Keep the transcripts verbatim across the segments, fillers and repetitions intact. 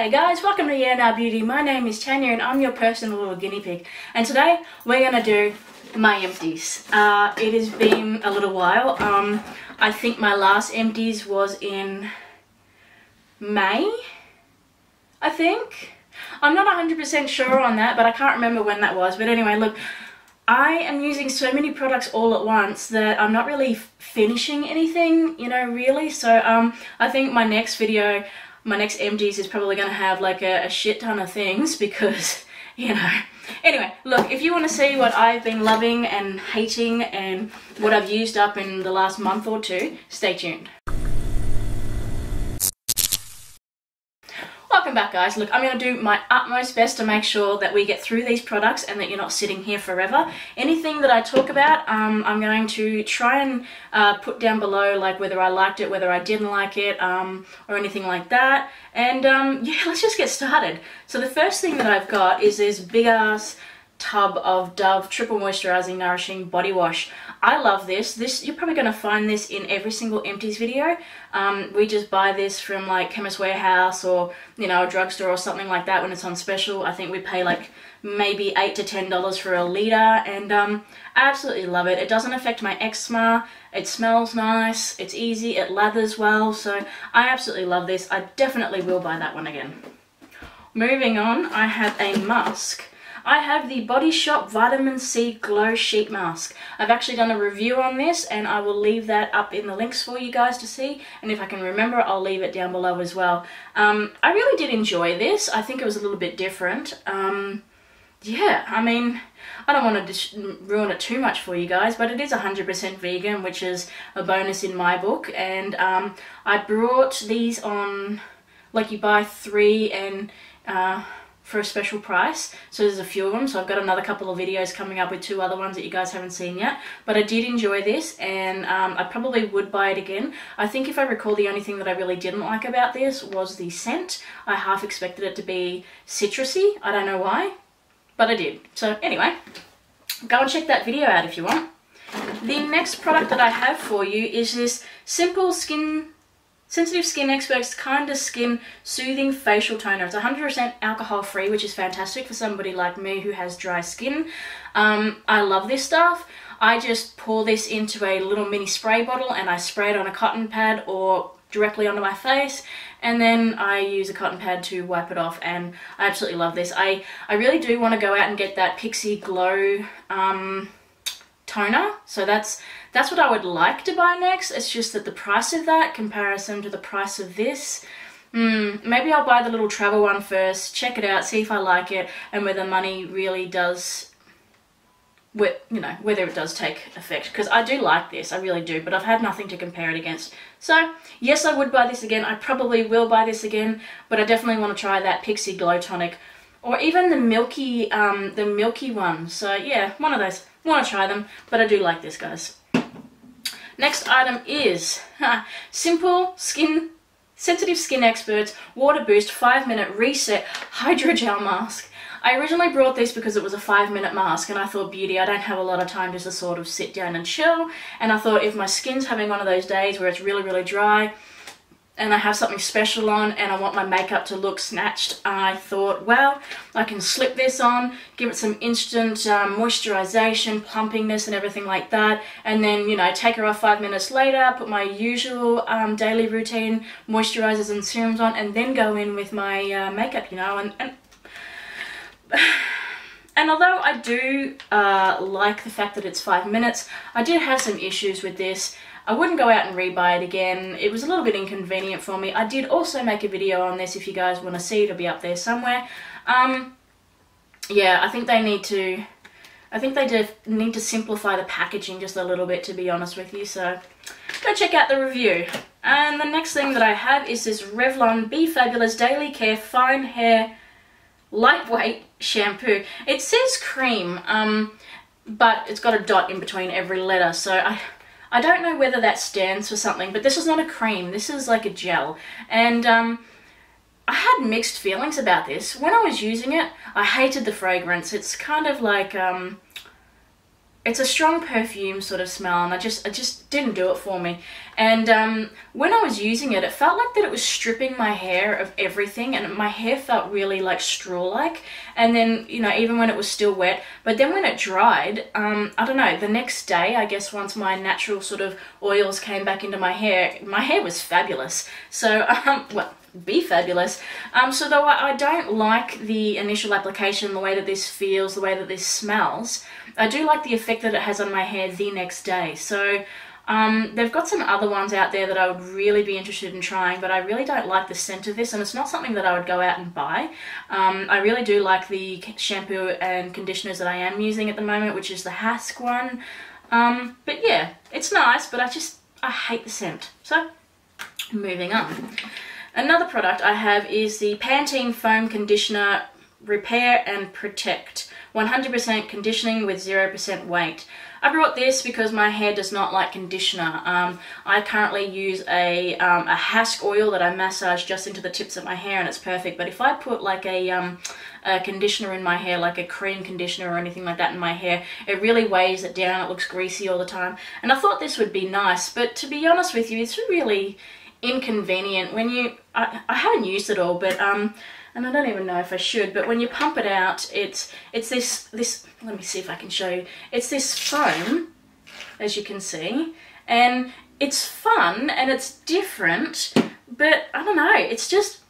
G'day guys, welcome to Yeah Nah Beauty. My name is Tanya and I'm your personal little guinea pig, and today we're gonna do my empties. Uh, it has been a little while. Um, I think my last empties was in May, I think. I'm not one hundred percent sure on that, but I can't remember when that was. But anyway, look, I am using so many products all at once that I'm not really finishing anything, you know, really. So um, I think my next video, my next empties is probably going to have like a, a shit ton of things because, you know. Anyway, look, if you want to see what I've been loving and hating and what I've used up in the last month or two, stay tuned. Welcome back guys. Look, I'm going to do my utmost best to make sure that we get through these products and that you're not sitting here forever. Anything that I talk about, um, I'm going to try and uh, put down below, like whether I liked it, whether I didn't like it, um, or anything like that. And um, yeah, let's just get started. So the first thing that I've got is this big ass tub of Dove Triple Moisturizing Nourishing Body Wash. I love this. This you're probably going to find this in every single empties video. Um, we just buy this from like Chemist Warehouse or, you know, a drugstore or something like that when it's on special. I think we pay like maybe eight to ten dollars for a litre, and um, I absolutely love it. It doesn't affect my eczema. It smells nice. It's easy. It lathers well. So I absolutely love this. I definitely will buy that one again. Moving on, I have a mask. I have the Body Shop Vitamin C Glow Sheet Mask. I've actually done a review on this and I will leave that up in the links for you guys to see, and if I can remember I'll leave it down below as well. Um, I really did enjoy this. I think it was a little bit different. Um, yeah, I mean, I don't want to ruin it too much for you guys, but it is one hundred percent vegan, which is a bonus in my book, and um, I brought these on, like you buy three and... Uh, for a special price, so there's a few of them, so I've got another couple of videos coming up with two other ones that you guys haven't seen yet, but I did enjoy this, and um, I probably would buy it again. I think, if I recall, the only thing that I really didn't like about this was the scent. I half expected it to be citrusy, I don't know why, but I did. So anyway, go and check that video out if you want. The next product that I have for you is this Simple Skin Sensitive Skin Experts Kinder Skin Soothing Facial Toner. It's one hundred percent alcohol free, which is fantastic for somebody like me who has dry skin. Um, I love this stuff. I just pour this into a little mini spray bottle and I spray it on a cotton pad or directly onto my face, and then I use a cotton pad to wipe it off, and I absolutely love this. I, I really do want to go out and get that Pixi Glow um, toner, so that's that's what I would like to buy next. It's just that the price of that comparison to the price of this, mm, maybe I'll buy the little travel one first, check it out, see if I like it, and whether money really does, you know, whether it does take effect, because I do like this, I really do, but I've had nothing to compare it against. So yes, I would buy this again. I probably will buy this again, but I definitely want to try that Pixi Glow Tonic, or even the milky um, the milky one. So yeah, one of those. I want to try them, but I do like this, guys. Next item is ha, Simple Skin Sensitive Skin Experts Water Boost five minute Reset Hydrogel Mask. I originally brought this because it was a five minute mask, and I thought, beauty, I don't have a lot of time just to sort of sit down and chill, and I thought if my skin's having one of those days where it's really, really dry, and I have something special on and I want my makeup to look snatched, I thought, well, I can slip this on, give it some instant um, moisturization, plumpingness and everything like that, and then, you know, take her off five minutes later, put my usual um, daily routine moisturizers and serums on, and then go in with my uh, makeup, you know, and, and and although I do uh, like the fact that it's five minutes, I did have some issues with this. I wouldn't go out and rebuy it again. It was a little bit inconvenient for me. I did also make a video on this if you guys want to see. It'll be up there somewhere. Um, yeah, I think they need to... I think they do need to simplify the packaging just a little bit, to be honest with you. So go check out the review. And the next thing that I have is this Revlon Be Fabulous Daily Care Fine Hair Lightweight Shampoo. It says cream, um, but it's got a dot in between every letter. So I... I don't know whether that stands for something, but this is not a cream, this is like a gel, and um, I had mixed feelings about this. When I was using it, I hated the fragrance. It's kind of like, um, It's a strong perfume sort of smell, and I just, I just didn't do it for me. And um, when I was using it, it felt like that it was stripping my hair of everything, and my hair felt really like straw-like. And then, you know, even when it was still wet, but then when it dried, um, I don't know, the next day, I guess once my natural sort of oils came back into my hair, my hair was fabulous. So, um, well, be fabulous. Um, so though I, I don't like the initial application, the way that this feels, the way that this smells, I do like the effect that it has on my hair the next day. So um, they've got some other ones out there that I would really be interested in trying, but I really don't like the scent of this, and it's not something that I would go out and buy. Um, I really do like the shampoo and conditioners that I am using at the moment, which is the Hask one. Um, but yeah, it's nice, but I just, I hate the scent. So moving on. Another product I have is the Pantene Foam Conditioner Repair and Protect. one hundred percent conditioning with zero percent weight. I brought this because my hair does not like conditioner. Um, I currently use a, um, a Hask oil that I massage just into the tips of my hair, and it's perfect. But if I put like a, um, a conditioner in my hair, like a cream conditioner or anything like that in my hair, it really weighs it down. It looks greasy all the time. And I thought this would be nice, but to be honest with you, it's really inconvenient when you, I, I haven't used it all, but um, and I don't even know if I should, but when you pump it out, it's it's this, this, let me see if I can show you, it's this foam, as you can see, and it's fun, and it's different, but I don't know, it's just,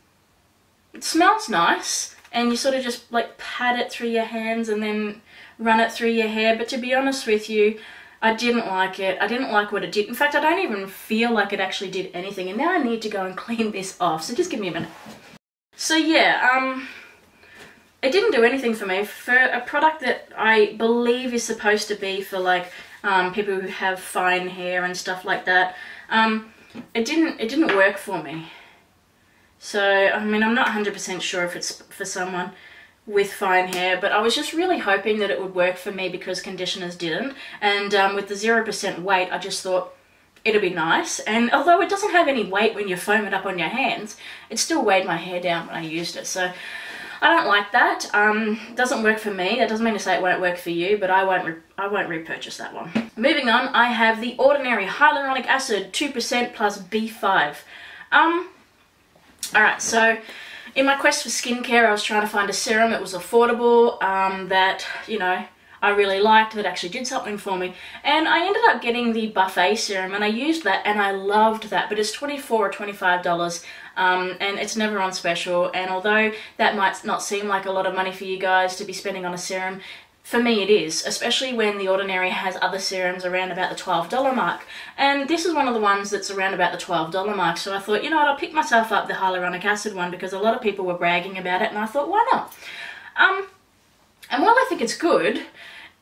it smells nice, and you sort of just like pat it through your hands and then run it through your hair, but to be honest with you, I didn't like it. I didn't like what it did. In fact, I don't even feel like it actually did anything. And now I need to go and clean this off. So just give me a minute. So yeah, um, it didn't do anything for me. For a product that I believe is supposed to be for like um, people who have fine hair and stuff like that, um, it didn't. It didn't work for me. So I mean, I'm not one hundred percent sure if it's for someone with fine hair, but I was just really hoping that it would work for me because conditioners didn't, and um, with the zero percent weight, I just thought it'd be nice. And although it doesn't have any weight when you foam it up on your hands, it still weighed my hair down when I used it, so I don't like that. Um, doesn't work for me. That doesn't mean to say it won't work for you, but I won't re I won't repurchase that one. Moving on, I have The Ordinary Hyaluronic Acid two percent plus B five. Um, alright, so in my quest for skincare, I was trying to find a serum that was affordable, um, that, you know, I really liked, that actually did something for me. And I ended up getting the Buffet serum, and I used that, and I loved that. But it's twenty-four or twenty-five dollars, um, and it's never on special. And although that might not seem like a lot of money for you guys to be spending on a serum, for me it is, especially when The Ordinary has other serums around about the twelve dollar mark. And this is one of the ones that's around about the twelve dollar mark, so I thought, you know what, I'll pick myself up the hyaluronic acid one because a lot of people were bragging about it, and I thought, why not? Um, and while I think it's good,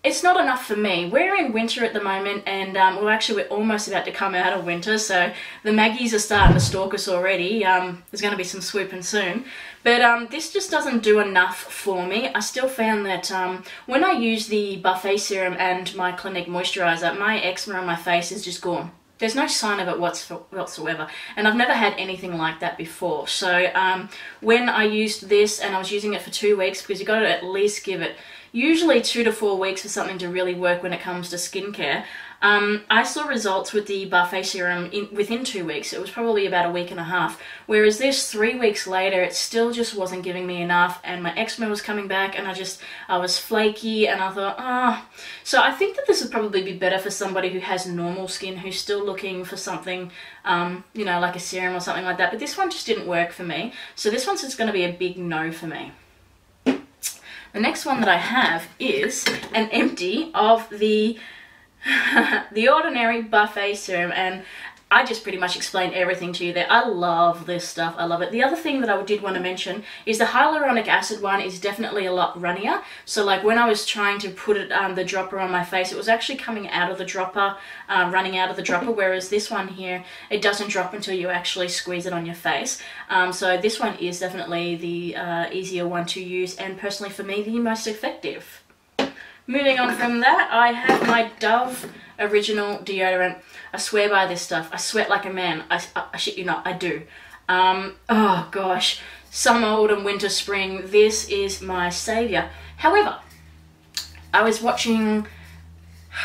it's not enough for me. We're in winter at the moment, and um, well, actually we're almost about to come out of winter, so the Maggies are starting to stalk us already. Um, there's going to be some swooping soon. But um, this just doesn't do enough for me. I still found that um, when I use the Buffet serum and my Clinique moisturiser, my eczema on my face is just gone. There's no sign of it whatsoever, and I've never had anything like that before. So um, when I used this, and I was using it for two weeks, because you've got to at least give it usually two to four weeks for something to really work when it comes to skincare. Um, I saw results with the Buffet serum in, within two weeks. It was probably about a week and a half. Whereas this, three weeks later, it still just wasn't giving me enough, and my eczema was coming back, and I just, I was flaky, and I thought, ah. Oh. So I think that this would probably be better for somebody who has normal skin, who's still looking for something, um, you know, like a serum or something like that. But this one just didn't work for me. So this one's just going to be a big no for me. The next one that I have is an empty of the The Ordinary Buffet serum, and I just pretty much explained everything to you there. I love this stuff. I love it. The other thing that I did want to mention is the hyaluronic acid one is definitely a lot runnier. So like when I was trying to put it um, the dropper on my face, it was actually coming out of the dropper, uh, running out of the dropper, whereas this one here, it doesn't drop until you actually squeeze it on your face. Um, so this one is definitely the uh, easier one to use, and personally for me, the most effective. Moving on from that, I have my Dove original deodorant. I swear by this stuff. I sweat like a man. I, I, I shit you not, I do. Um, oh gosh, summer, autumn, winter, spring, this is my saviour. However, I was watching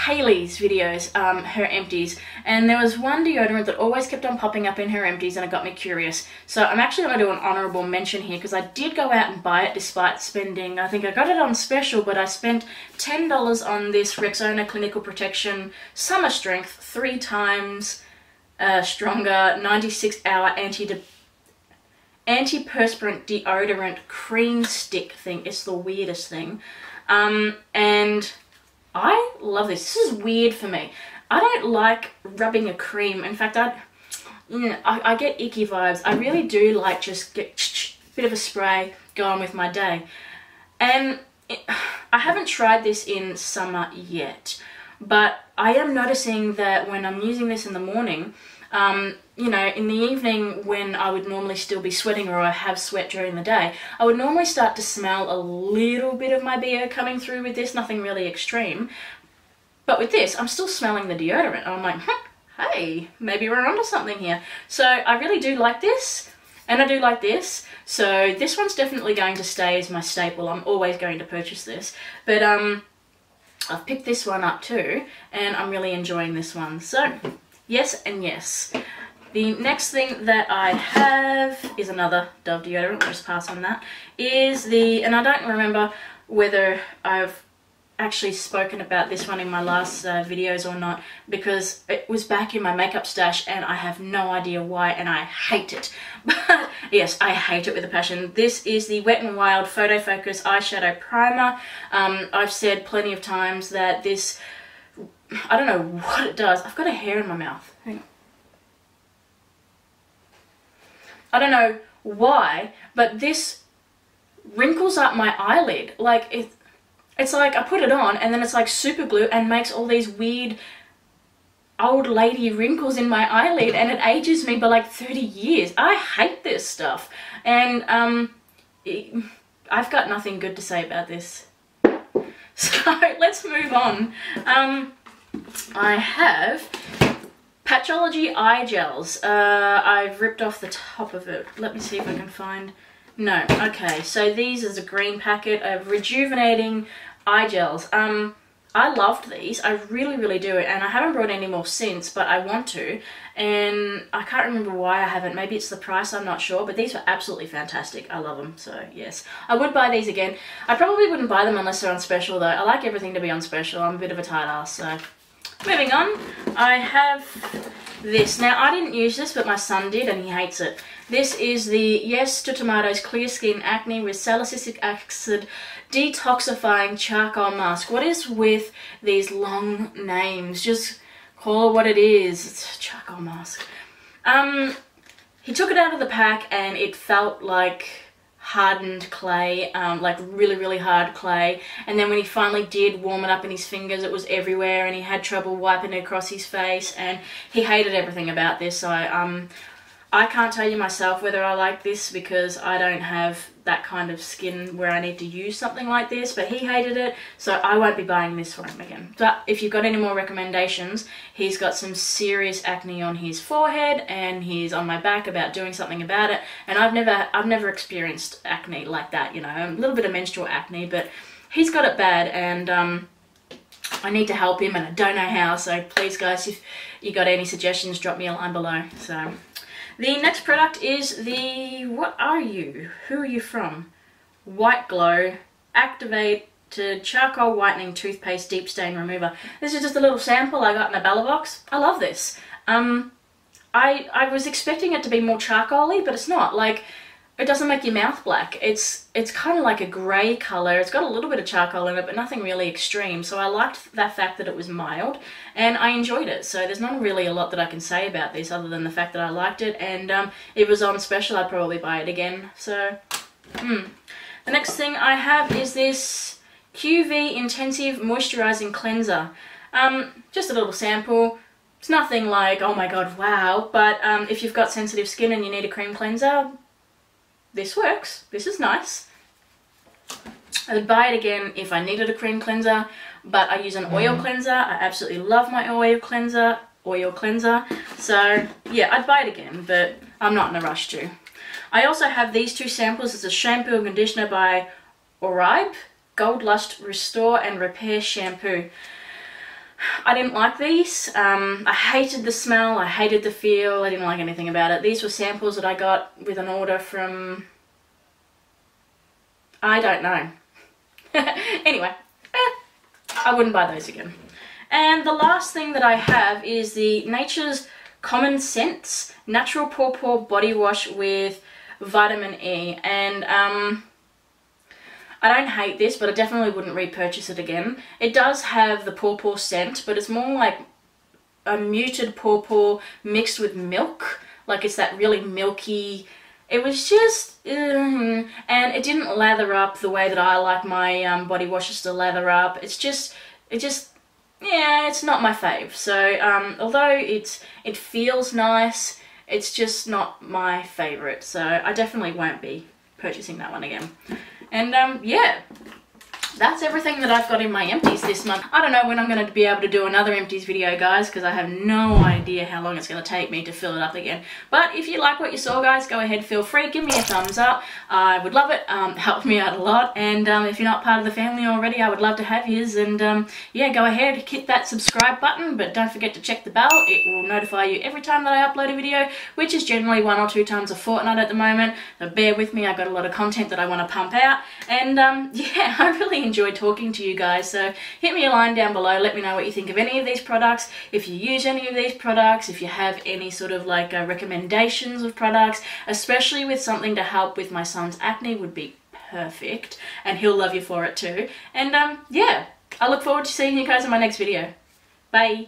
Hayley's videos, um, her empties, and there was one deodorant that always kept on popping up in her empties, and it got me curious. So I'm actually going to do an honourable mention here, because I did go out and buy it despite spending, I think I got it on special, but I spent ten dollars on this Rexona Clinical Protection Summer Strength three times uh, stronger ninety-six hour anti antiperspirant deodorant cream stick thing. It's the weirdest thing. Um, and I love this. This is weird for me. I don't like rubbing a cream. In fact, I, I, I get icky vibes. I really do like just get a bit of a spray, go on with my day. And it, I haven't tried this in summer yet, but I am noticing that when I'm using this in the morning, um, you know, in the evening when I would normally still be sweating, or I have sweat during the day, I would normally start to smell a little bit of my B O coming through with this, nothing really extreme. But with this, I'm still smelling the deodorant. I'm like, hey, maybe we're onto something here. So I really do like this, and I do like this. So this one's definitely going to stay as my staple. I'm always going to purchase this. But um, I've picked this one up too, and I'm really enjoying this one. So yes and yes. The next thing that I have is another Dove deodorant, we'll just pass on that, is the, and I don't remember whether I've actually spoken about this one in my last uh, videos or not, because it was back in my makeup stash and I have no idea why, and I hate it. But yes, I hate it with a passion. This is the Wet n Wild Photo Focus Eyeshadow Primer. Um, I've said plenty of times that this, I don't know what it does. I've got a hair in my mouth. Hang on. I don't know why, but this wrinkles up my eyelid. Like, it, it's like I put it on and then it's like super glue and makes all these weird old lady wrinkles in my eyelid, and it ages me by like thirty years. I hate this stuff. And um, it, I've got nothing good to say about this. So let's move on. Um, I have Patchology eye gels. Uh, I've ripped off the top of it. Let me see if I can find... No. Okay, so these is a green packet of rejuvenating eye gels. Um, I loved these. I really, really do. And I haven't brought any more since, but I want to. And I can't remember why I haven't. Maybe it's the price, I'm not sure. But these were absolutely fantastic. I love them. So, yes. I would buy these again. I probably wouldn't buy them unless they're on special, though. I like everything to be on special. I'm a bit of a tight ass, so... Moving on, I have this. Now, I didn't use this, but my son did, and he hates it. This is the Yes to Tomatoes Clear Skin Acne with Salicylic Acid Detoxifying Charcoal Mask. What is with these long names? Just call it what it is. It's a charcoal mask. Um, he took it out of the pack, and it felt like hardened clay, um, like really really hard clay, and then when he finally did warm it up in his fingers, it was everywhere, and he had trouble wiping it across his face, and he hated everything about this. So I, um, I can't tell you myself whether I like this, because I don't have that kind of skin where I need to use something like this, but he hated it, so I won't be buying this for him again. But if you've got any more recommendations, he's got some serious acne on his forehead, and he's on my back about doing something about it, and I've never, I've never experienced acne like that, you know, a little bit of menstrual acne, but he's got it bad, and um, I need to help him, and I don't know how, so please guys, if you got any suggestions, drop me a line below, so... The next product is the, what are you, who are you from? White Glow Activated Charcoal Whitening Toothpaste Deep Stain Remover. This is just a little sample I got in a Bella box. I love this. Um, I, I was expecting it to be more charcoaly, but it's not. Like, it doesn't make your mouth black. It's, it's kind of like a grey colour. It's got a little bit of charcoal in it, but nothing really extreme. So I liked that fact that it was mild, and I enjoyed it. So there's not really a lot that I can say about this other than the fact that I liked it, and um, it was on special. I'd probably buy it again. So, hmm. The next thing I have is this Q V Intensive Moisturising Cleanser. Um, just a little sample. It's nothing like, oh my god, wow. But um, if you've got sensitive skin and you need a cream cleanser, this works. This is nice. I would buy it again if I needed a cream cleanser, but I use an oil mm. cleanser. I absolutely love my oil cleanser, oil cleanser. So yeah, I'd buy it again, but I'm not in a rush to. I also have these two samples. It's a shampoo and conditioner by Oribe, Gold Lust Restore and Repair Shampoo. I didn't like these. Um, I hated the smell, I hated the feel, I didn't like anything about it. These were samples that I got with an order from... I don't know. Anyway, eh, I wouldn't buy those again. And the last thing that I have is the Nature's Common Sense Natural Pawpaw Body Wash with Vitamin E. And um, I don't hate this, but I definitely wouldn't repurchase it again. It does have the pawpaw scent, but it's more like a muted pawpaw mixed with milk. Like it's that really milky... It was just, um, and it didn't lather up the way that I like my um, body washes to lather up. It's just, it just, yeah, it's not my fave. So, um, although it's, it feels nice, it's just not my favourite. So I definitely won't be purchasing that one again. And um, yeah, that's everything that I've got in my empties this month. I don't know when I'm going to be able to do another empties video, guys, because I have no idea how long it's going to take me to fill it up again. But if you like what you saw, guys, go ahead, feel free, give me a thumbs up. I would love it. Um, helped me out a lot. And um, if you're not part of the family already, I would love to have yous. And um, yeah, go ahead, hit that subscribe button, but don't forget to check the bell. It will notify you every time that I upload a video, which is generally one or two times a fortnight at the moment. So bear with me, I've got a lot of content that I want to pump out. And um, yeah, I really enjoy talking to you guys, so hit me a line down below, let me know what you think of any of these products, if you use any of these products, if you have any sort of like uh, recommendations of products, especially with something to help with my son's acne would be perfect, and he'll love you for it too. And um yeah, I look forward to seeing you guys in my next video. Bye.